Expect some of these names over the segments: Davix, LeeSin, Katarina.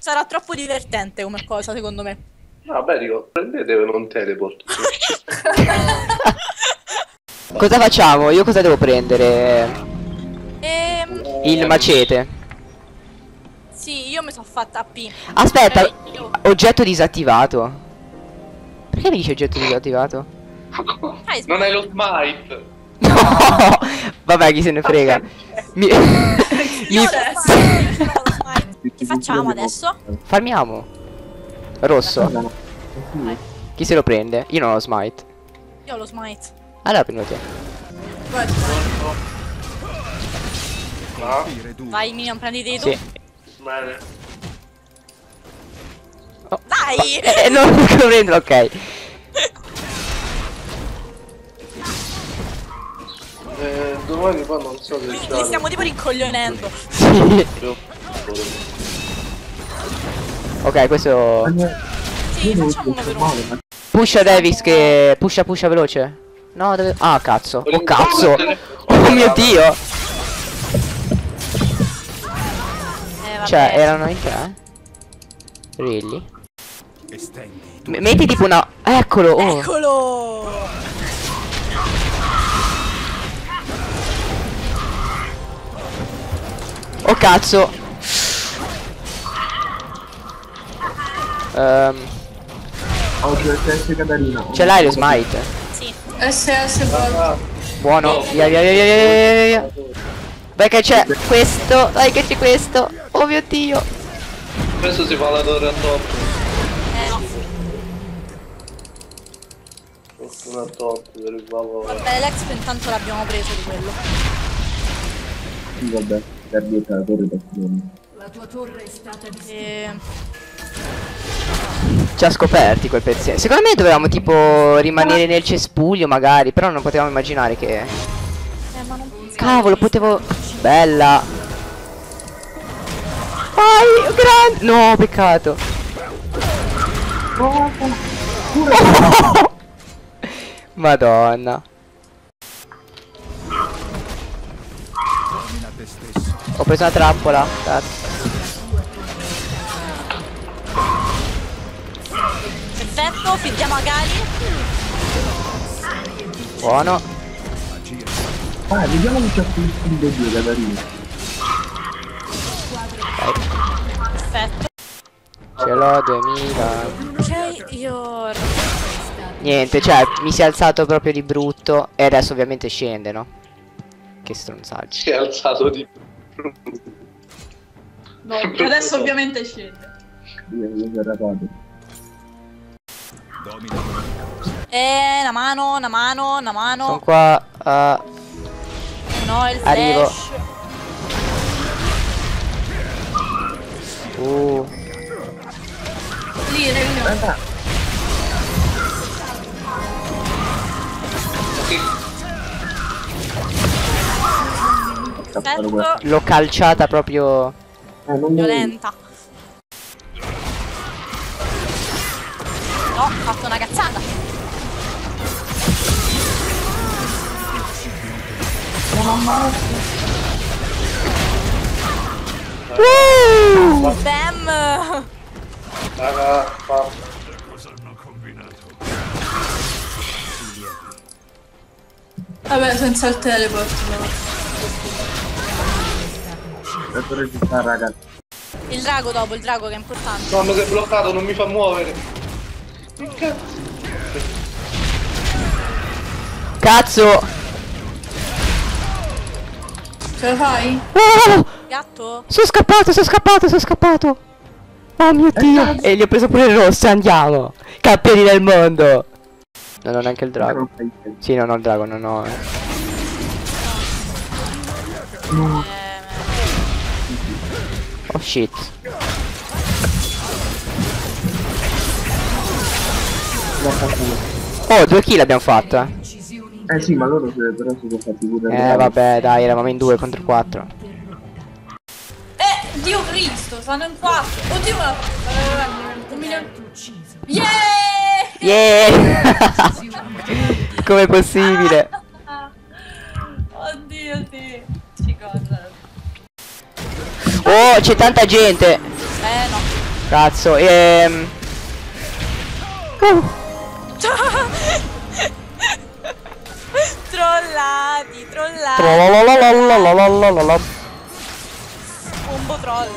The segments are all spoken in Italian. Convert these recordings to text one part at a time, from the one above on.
sarà troppo divertente come cosa, secondo me. Vabbè, dico, prendete un teleport. Cosa facciamo? Io cosa devo prendere? Il macete. Sì, io mi sono fatta AP. Aspetta, oggetto disattivato. Perché mi dice oggetto disattivato? Non hai lo smite. No, vabbè, chi se ne frega. Che facciamo adesso? Farmiamo. Rosso. Vai. Chi se lo prende? Io non ho lo smite. Io ho lo smite. Allora prendo te. Vai Minion, prenditi tu. Sì. Bene. Oh. Dai! Non lo prendo, ok. Domani poi non so che c'è. Li stiamo tipo rincoglionendo. Sì. Ok, questo... Sì, facciamo una veloce. Pusha Davix che... Pusha veloce. No, dove... Ah, cazzo. Oh, cazzo. Oh mio Dio. Cioè, erano in tre? Really? Metti tipo una... Eccolo! Oh. Eccolo! Oh, cazzo. Ce l'hai lo smite? SS bot. Buono, via. Vai che c'è questo, vai che c'è questo. Oh mio Dio. Questo si fa la torre a top. Questo è top, per il favore. Vabbè, l'ex intanto l'abbiamo preso di quello. Sì, vabbè, perdieta la torre da fuori. La tua torre è stata ci ha scoperti quel pezzetto. Secondo me dovevamo tipo rimanere nel cespuglio magari, però non potevamo immaginare che... ma non... Cavolo, potevo... Bella! Vai, grande! No, peccato! Madonna! Ho preso una trappola, cazzo. Perfetto, fidiamo a Gali. Buono. Ah, vediamo che c'è più in due Gadarino. Perfetto. Ce l'ho 2000. Ok, io... Niente, cioè, mi si è alzato proprio di brutto. E adesso ovviamente scende, no? Che stronzaggio. Si è alzato di brutto. No, adesso ovviamente scende. Una mano. Sono qua. No, il arrivo. Flash. Lì, raga. L'ho calciata proprio violenta. No, ho fatto una cazzata. Bam! Vabbè, senza il teleport. Il drago dopo, il drago che è importante. No, mi è bloccato, non mi fa muovere. Cazzo! Ce la fai? Oh! Gatto? Sono scappato! Oh mio Dio! E gli ho preso pure il rosso, andiamo! Campioni del mondo! Non ho neanche il drago. Sì, non ho il drago, non ho... Oh shit. Oh, 2 kill abbiamo fatto. Eh sì, ma loro però si sono fatti pure. Vabbè, dai, eravamo in 2 contro 4. Dio Cristo, stanno in 4. Oddio, ma... un milione di uccisi. Yeah! Com'è possibile? Oddio, sì. Ci cosa? Oh, c'è tanta gente. No. Cazzo, Trollati, trollati. Bombo troll.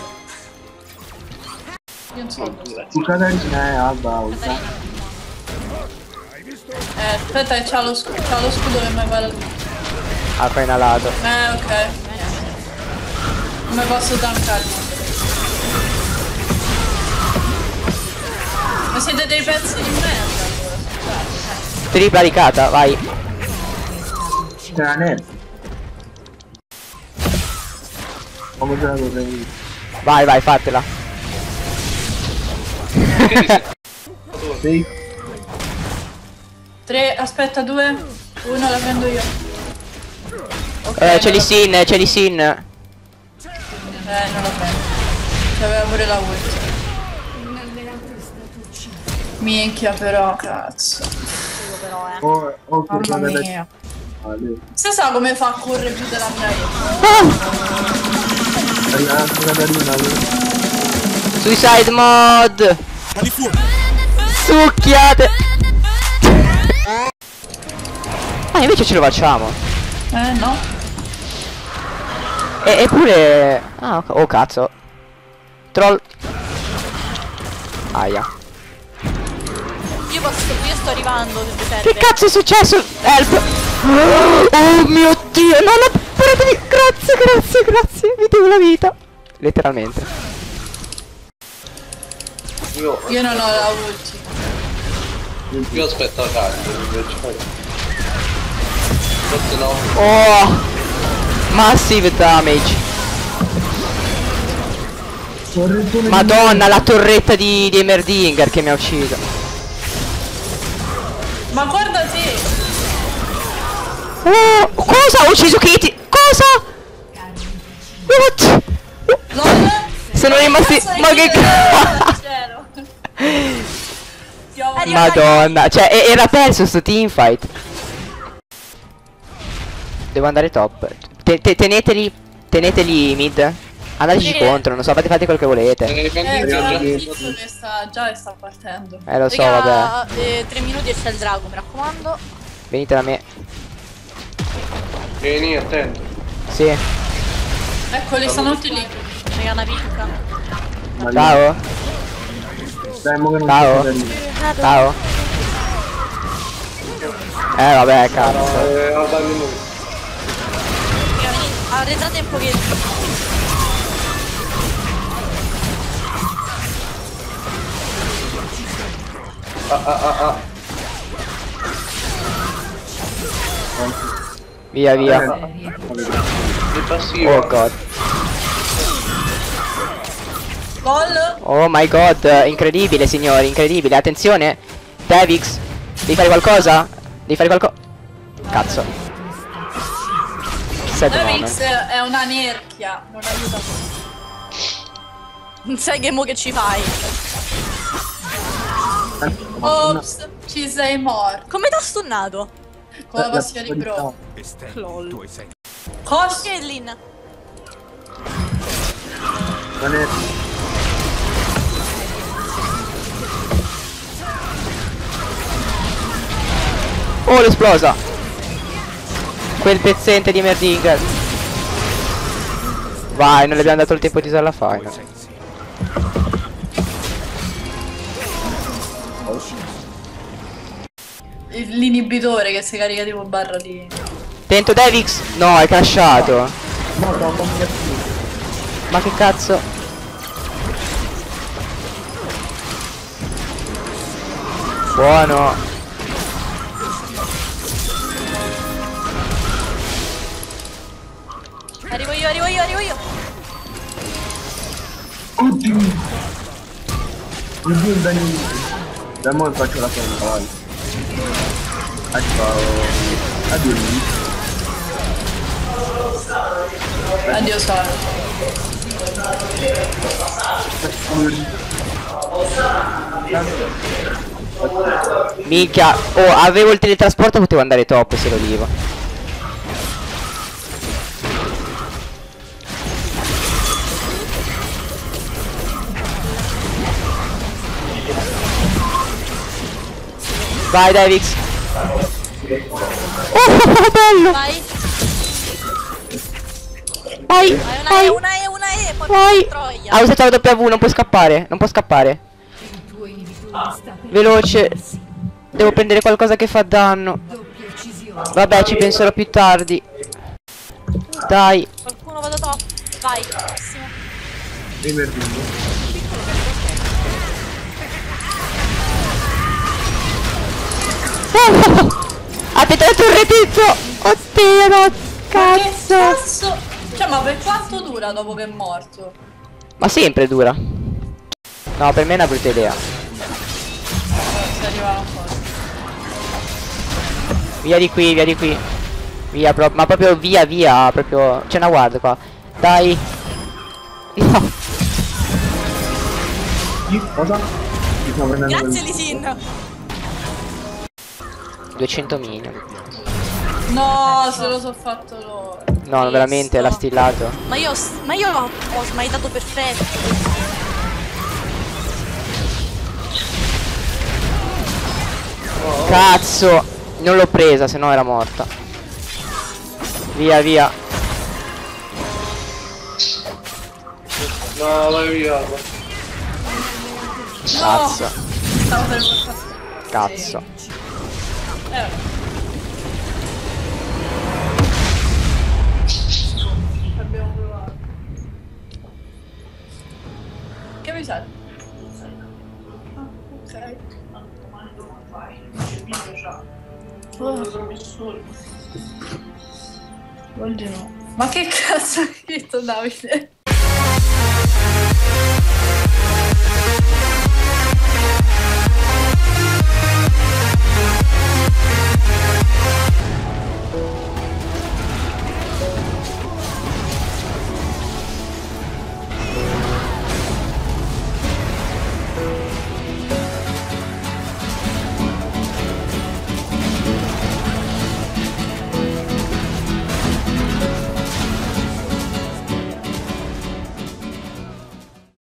Io non so. Caterina è alba. Aspetta, c'ha lo scudo che mi va. Appena lato. Ok. Come posso tankarlo? Ma siete dei pezzi di merda. Tribarricata, vai. Cane. Vai, vai, fatela. Sì. 3, aspetta, 2. 1 la prendo io. Okay, c'è LeeSin, c'è LeeSin. Non la prendo. C'aveva pure la ult. Minchia però, cazzo. Mamma mia. Se sa come fa a correre più della mia Suicide mod. Succhiate. Ah, invece ce lo facciamo. No. Eppure. Ah, oh cazzo. Troll. Aia. Io sto arrivando. Che cazzo è successo? Help! Oh mio dio! No, no! Grazie, grazie, grazie! Mi devo la vita! Letteralmente. Io non ho la ulti. Io aspetto la carica, forse no. Oh! Massive damage! Madonna, la torretta di Emerdinger che mi ha ucciso! Ma guarda te! Oh, cosa? Ho ucciso Kitty! Cosa? What? LOL! Sono rimasti... Ma che cazzo! Madonna! Cioè, era perso sto teamfight! Devo andare top. Teneteli... Teneteli mid. Andateci contro, non so, fate quel che volete. Già sta partendo. Lo so, vabbè. 3 minuti e c'è il drago, mi raccomando. Venite da me. Vieni, attento. Sì. Ecco, le stanno tutti lì. C'è una picca. Ciao. Ciao. Ciao. Vabbè, cazzo. Arretrate un pochettino. Via, via. Oh god. Oh my god, incredibile signori, incredibile. Attenzione, Davix, devi fare qualcosa? Devi fare qualcosa? Cazzo. Davix è una nerchia, non aiuta. Non sai che mo che ci fai. Ops, ci sei morto. Come ti ha stunnato? Con la passione di bro. LOL. Cosci e Lin. Oh, l'esplosa. Quel pezzente di Merdinger. Vai, non le abbiamo dato il tempo di usare la final. L'inibitore che si carica tipo barra di... Tento Davix! No, è crashato! Ma che cazzo? Buono! Arrivo io, arrivo io, arrivo io! Oddio! Oddio il danno di... Da mo' faccio la forma, vai. Addio. Addio Sara. Minchia. Oh, avevo il teletrasporto, potevo andare top se lo divo. Vai Davix. Oh bello. Vai. Vai. Vai, una E, poi vai. Troia. Ha usato la W, non puoi scappare, non può scappare. Veloce. Devo prendere qualcosa che fa danno. Vabbè, ci penserò più tardi. Dai. Qualcuno vado dopo. Vai. Ha petato il retizio. Oddio no, cazzo. Cioè, ma per quanto dura dopo che è morto? Ma sempre dura. No, per me è una brutta idea. Si arrivava fuori. Via di qui, via di qui. Via, ma proprio via, via, proprio. C'è una guarda qua. Dai. No. Cosa? Grazie LeeSin. 200.000. No, se lo so fatto loro. No, no, veramente l'ha stillato. Ma io ho smaitato perfetto. Oh. Cazzo, non l'ho presa, se no era morta. Via, via. No, vai via. Cazzo. No. Cazzo. Abbiamo provato. Che mi serve? Ok. Ma che cazzo hai detto, Davide?